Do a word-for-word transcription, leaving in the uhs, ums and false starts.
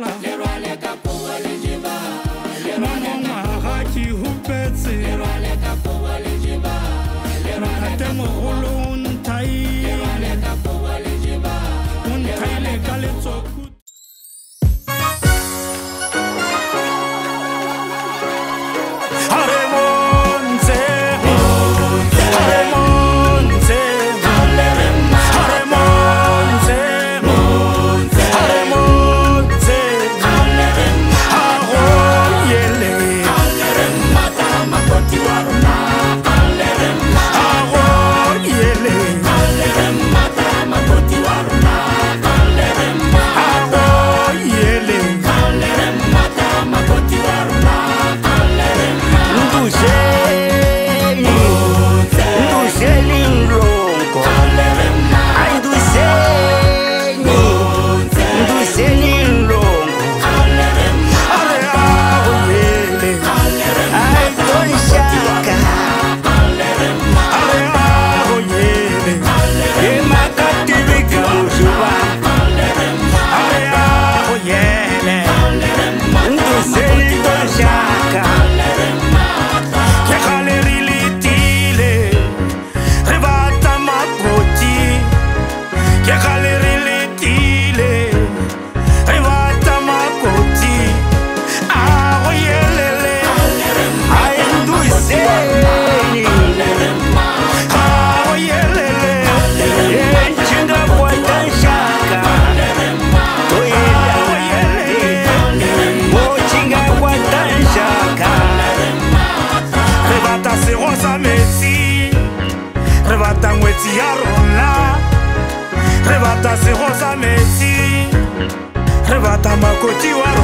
lala leta kuwa lijiba haki hupetsi leta kuwa lijiba leta muhulu untai leta kuwa lijiba untai kalitsoku. Rebata se rosa mesi, rebata makoti wa.